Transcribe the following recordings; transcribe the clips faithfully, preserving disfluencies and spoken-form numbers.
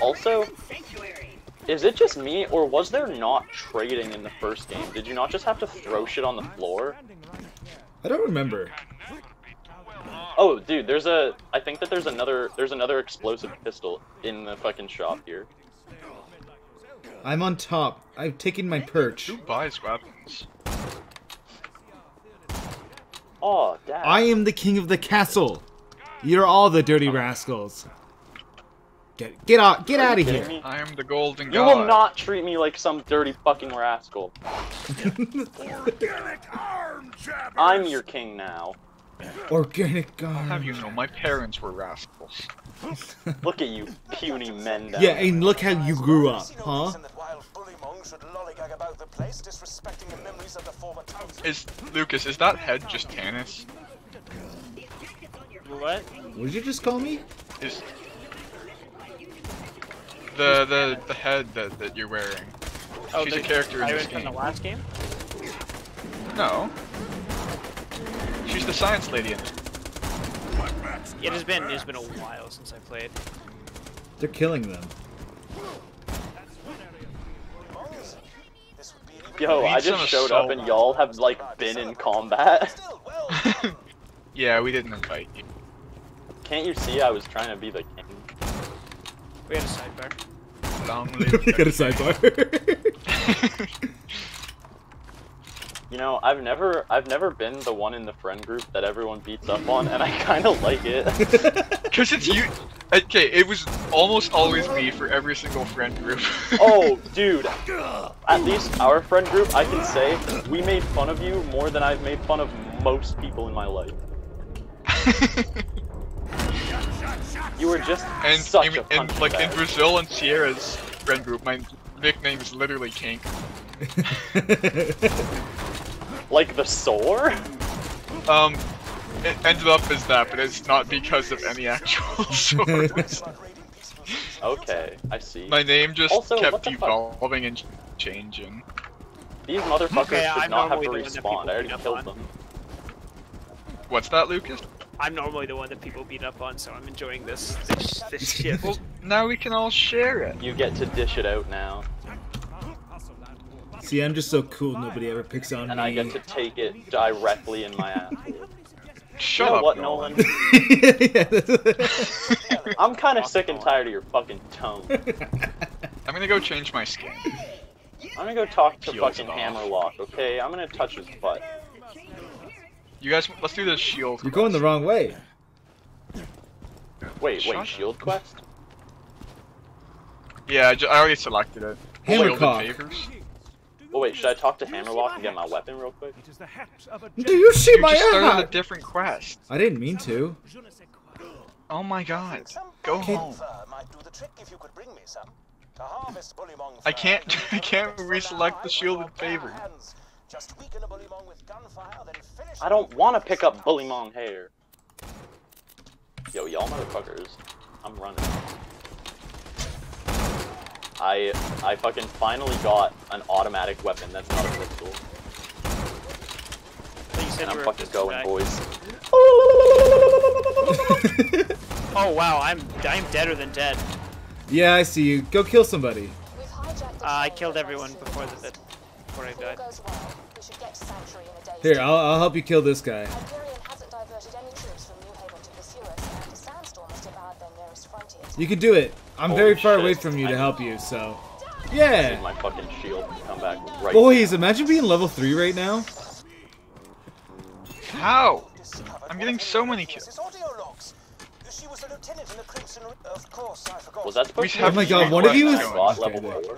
Also, is it just me, or was there not trading in the first game? Did you not just have to throw shit on the floor? I don't remember. Oh, dude, there's a... I think that there's another there's another explosive pistol in the fucking shop here. I'm on top. I've taken my perch. Who buys weapons? Oh, dad. I am the king of the castle. You're all the dirty rascals. Get get out get out of here. Me? I am the golden god. You will not treat me like some dirty fucking rascal. Organic arm jabbers. I'm your king now. Organic god. I'll have you know, my parents were rascals. Look at you, puny men. Yeah, and look how you grew up, huh? Is Lucas? Is that head just Tannis? What? What did you just call me? Is the the the head that that you're wearing? Oh, she's a character in this game. From the last game? No. She's the science lady in it. It has been it's been a while since I played. They're killing them. Yo, I just showed up and y'all have like been in combat. Yeah, we didn't invite you. Can't you see I was trying to be the king? We had a sidebar. Long live. We had a sidebar. You know, I've never, I've never been the one in the friend group that everyone beats up on, and I kind of like it. Cause it's you. Okay, it was almost always me for every single friend group. Oh, dude. At least our friend group, I can say, we made fun of you more than I've made fun of most people in my life. You were just and, such in, a punching bag. Like in Brazil and Sierra's friend group, my nickname is literally Kink. Like the sore? Um, it ended up as that, but it's not because of any actual sores. Okay, I see. My name just also kept evolving and changing. These motherfuckers okay, should I'm not have to respawn. I already killed on. them. What's that, Lucas? I'm normally the one that people beat up on, so I'm enjoying this, this, this shit. Well, now we can all share it. You get to dish it out now. See, I'm just so cool, nobody ever picks on and me. And I get to take it directly in my ass. Shut you know up, what, Nolan? Nolan? I'm kind of sick and tired of your fucking tone. I'm gonna go change my skin. I'm gonna go talk to Peels fucking Hammerlock, okay? I'm gonna touch his butt. You guys, let's do this shield You're quest. going the wrong way. Wait, Shut wait, shield up. quest? Yeah, I, just, I already selected it. Hammercock. Oh wait, should I talk to Hammerlock and get my weapon real quick? Do you see you my just started hat? a different quest. I didn't mean to. Oh my god. Go Kid. home. I can't I can't reselect the shield in favor. I don't want to pick up Bullymong hair. Yo, y'all motherfuckers. I'm running. I I fucking finally got an automatic weapon that's not a pistol. And I'm fucking going, guy. boys. Oh wow, I'm I'm deader than dead. Yeah, I see you. Go kill somebody. Uh, I killed everyone before the before I died. Here, I'll I'll help you kill this guy. You can do it. I'm Holy very far shit. away from you to help you, so yeah. I need my fucking shield to come back right Boys, now. imagine being level three right now. How? I'm getting so many kills. Was that supposed to be? Oh my god, one of you is level four.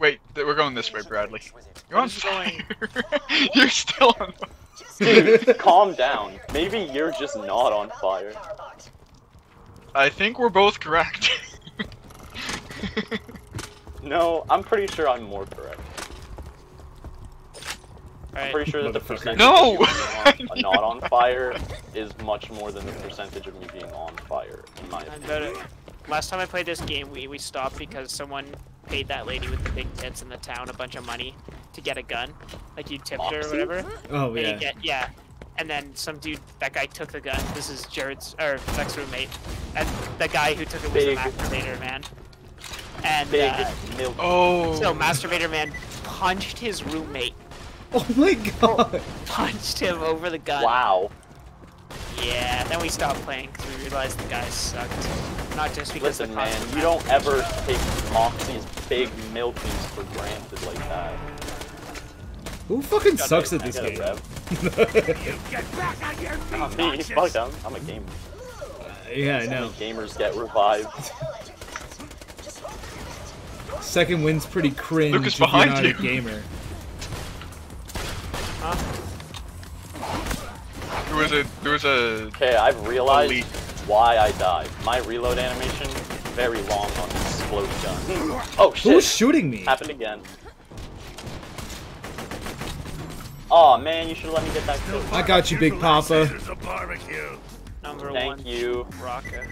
Wait, we're going this way, Bradley. You're on fire. You're still on fire. Dude, calm down. Maybe you're just not on fire. I think we're both correct. No, I'm pretty sure I'm more correct. Right. I'm pretty sure that the percentage no! of me being on, not on fire is much more than the percentage of me being on fire, in my opinion. Last time I played this game, we, we stopped because someone paid that lady with the big tits in the town a bunch of money to get a gun. Like you tipped Moxxi? her or whatever. Oh, yeah. And you get, yeah. and then some dude, that guy took the gun. This is Jared's, or Zach's roommate. And the guy who took it was Big. a masturbator man. And, Big uh, milk. Oh. So masturbator man punched his roommate. Oh my god. Oh, punched him over the gun. Wow. Yeah, then we stopped playing because we realized the guy sucked. Not just because Listen, the man, you don't ever take Moxxi's big milkies for granted like that. Who fucking sucks at this game? Me, fuck them. I'm a gamer. Uh, yeah, I know. Gamers get revived. Second win's pretty cringe. Luke is behind you. If you're not a gamer. Huh? There was a. There was a. Okay, I've realized elite. why I died. My reload animation is very long on this explode gun. Oh shit! Who's shooting me? Happened again. Aw, oh, man, you should've let me get that kill. I got you, Big Papa. Number Thank one you. Rocket.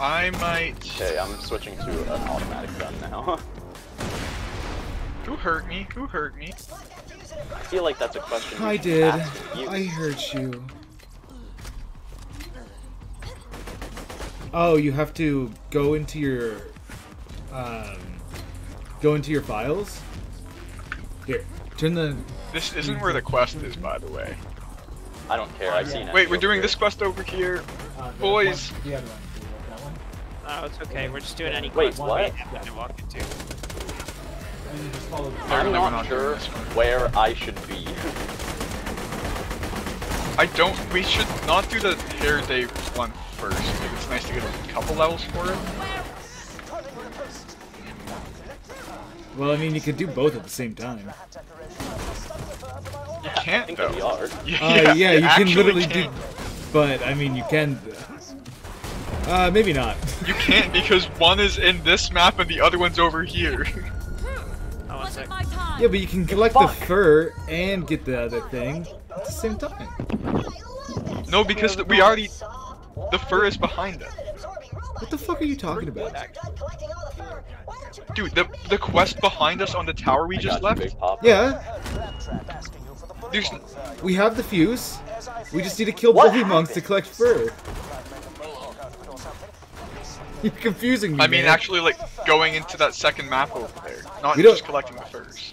I might... Okay, I'm switching to an automatic gun now. Who hurt me? Who hurt me? I feel like that's a question I did. Ask you. I hurt you. Oh, you have to go into your... Um, go into your files? Here, turn the... This isn't where the quest is, by the way. I don't care, I've seen it. Wait, we're doing this quest over here. Uh, Boys! One, one. Oh, it's okay, we're just doing any quest we happen to walk into. I'm not sure where I should be. I don't... We should not do the hair day one first. Like, it's nice to get a couple levels for it. Well, I mean, you could do both at the same time. You can't, though. Uh, yeah, yeah, you can literally do... But, I mean, you can... Uh, maybe not. You can't, because one is in this map and the other one's over here. Oh, one sec. Yeah, but you can collect the fur and get the other thing at the same time. No, because we already... The fur is behind us. What the fuck are you talking about? Dude, the the quest behind us on the tower we I just left? Yeah. There's... We have the fuse. We just need to kill Bullymongs to collect fur. You're confusing me, I mean, man. Actually, like, going into that second map over there. Not we just collecting the furs.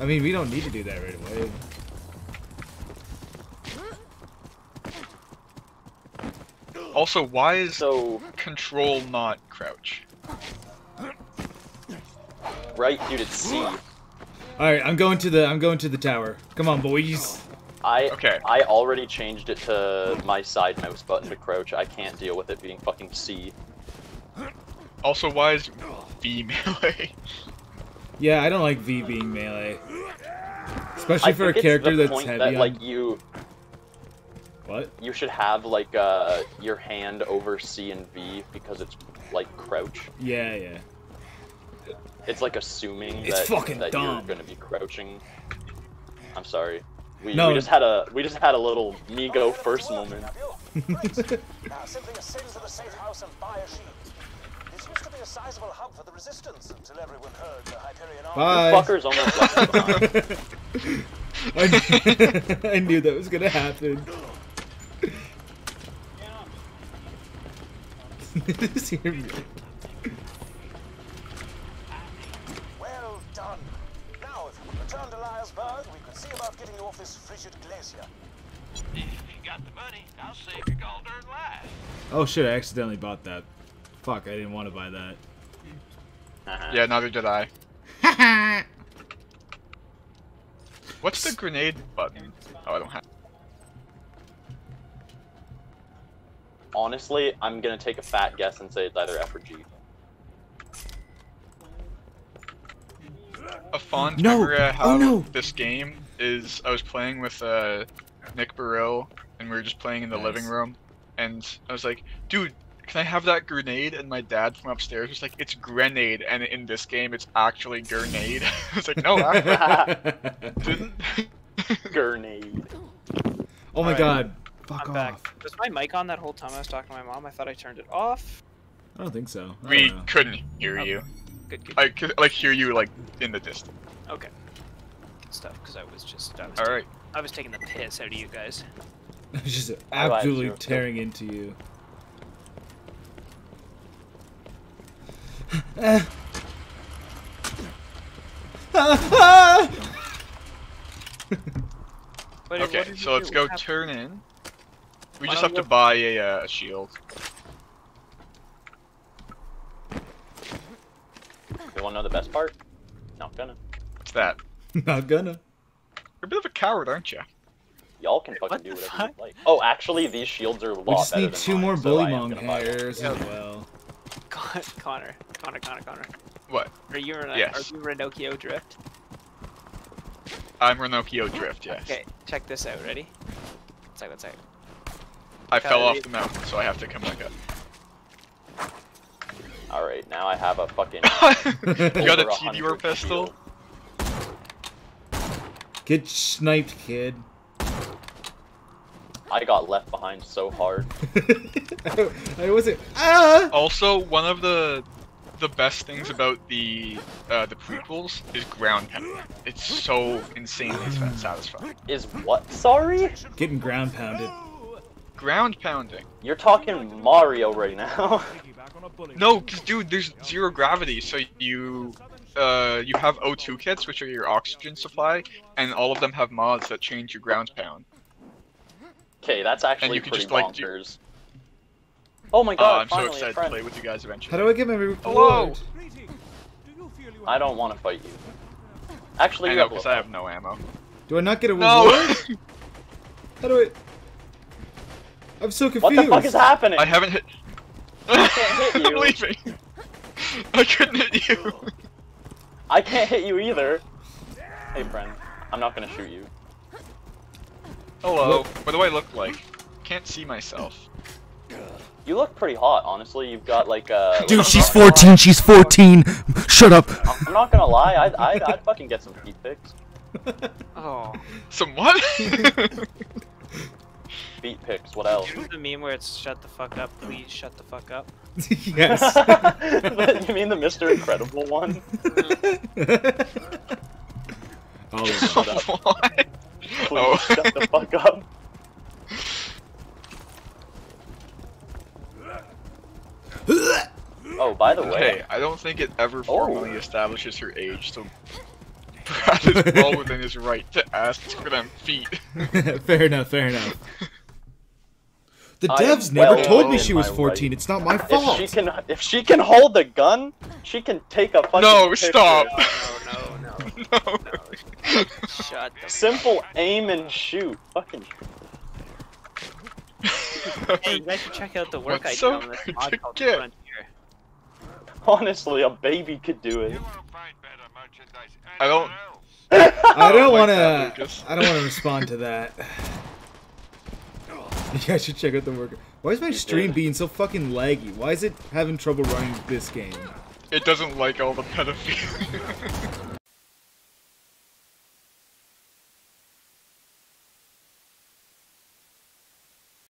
I mean, we don't need to do that right away. Also, why is so control not crouch? Right, dude, it's C. All right, I'm going to the I'm going to the tower. Come on, boys. I okay. I already changed it to my side mouse button to crouch. I can't deal with it being fucking C. Also, why is V melee? Yeah, I don't like V being melee, especially I for a character that's heavy. That, on... like you. What? You should have like uh, your hand over C and V because it's like crouch. Yeah, yeah. It's like assuming it's that, that you're gonna be crouching. I'm sorry. We, no. we just had a we just had a little me go first moment. Now simply ascend to the safe house and buy a sheet. This used to be a sizable hub for the resistance until everyone heard the Hyperion army. Fuckers almost left. I knew that was gonna happen. Well done. Now, if we return to Lylesburg, we could see about getting you off this frigid glacier. If you got the money, I'll save your gold darn life. Oh shit! I accidentally bought that. Fuck! I didn't want to buy that. Uh-huh. Yeah, neither did I. What's the grenade button? Oh, I don't have. Honestly, I'm gonna take a fat guess and say it's either F or G. A fond no. memory I have oh, no. of this game is I was playing with uh, Nick Burrell, and we were just playing in the nice. living room, and I was like, dude, can I have that grenade? And my dad from upstairs was like, it's grenade, and in this game it's actually grenade. I was like, no, I didn't. Grenade. Oh my right. god. Fuck I'm off. Back. Was my mic on that whole time I was talking to my mom? I thought I turned it off. I don't think so. I we couldn't hear okay. you. Good, good. I could like hear you like in the distance. Okay. stuff because I was just I was all right. I was taking the piss out of you guys. I was just absolutely tearing into you. Ah. Ah. Wait, okay, so let's go turn in. We just have to buy a uh, shield. You wanna know the best part? Not gonna. What's that? Not gonna. You're a bit of a coward, aren't you? Y'all can fucking do whatever you like. Oh, actually, these shields are a lot better. We just need two more Bullymong hairs as well. Con Connor, Connor, Connor, Connor. What? Are you Rin yes. Are you Rinocchio Drift? I'm Rinocchio Drift, yes. Okay, check this out. Ready? One second, one second. I How fell off the mountain, so I have to come back up. Alright, now I have a fucking... You got a T D R pistol? Get sniped, kid. I got left behind so hard. I, I wasn't... Ah! Also, one of the the best things about the uh, the prequels is ground pounding. It's so insanely satisfying. Is what? Sorry? Getting ground pounded. Ground pounding. You're talking Mario right now. No, cause dude, there's zero gravity, so you uh, you have O two kits, which are your oxygen supply, and all of them have mods that change your ground pound. Okay, that's actually and you can pretty just, bonkers. Like, oh my god, uh, I'm finally so excited to play with you guys eventually. How do I get my reward? Hello! I don't want to fight you. Actually, I know, because I have no ammo. Do I not get a reward? No! How do I... I'm so confused. What the fuck is happening? I haven't hit... I can't hit you. I'm leaving. I couldn't hit you. I can't hit you either. Hey friend, I'm not gonna shoot you. Hello. Look. What do I look like? Can't see myself. You look pretty hot, honestly. You've got like a. Dude, she's fourteen. She's fourteen. Shut up. I'm not gonna lie. I'd I'd, I'd fucking get some feet pics. Oh. Some what? Feet pics. What else? You know the meme where it's "Shut the fuck up, please shut the fuck up." Yes. You mean the Mister Incredible one? Oh, shut up. What? Please oh. Shut the fuck up. Oh, by the way. Hey, I don't think it ever formally oh. establishes her age, so Brad is well within his right to ask for them feet. Fair enough, fair enough. The I devs never well told me she was fourteen. Right. It's not my fault. If she can, if she can hold the gun, she can take a fucking. No, picture. Stop. No, no, no, no. No. Shut the simple fuck. Aim and shoot. Fucking. Hey, you guys should check out the work What's I did so on this mod called Frontier. Honestly, a baby could do it. I don't. I don't want to. I don't want to respond to that. You guys should check out the work. Why is my stream being so fucking laggy? Why is it having trouble running this game? It doesn't like all the pedophilia.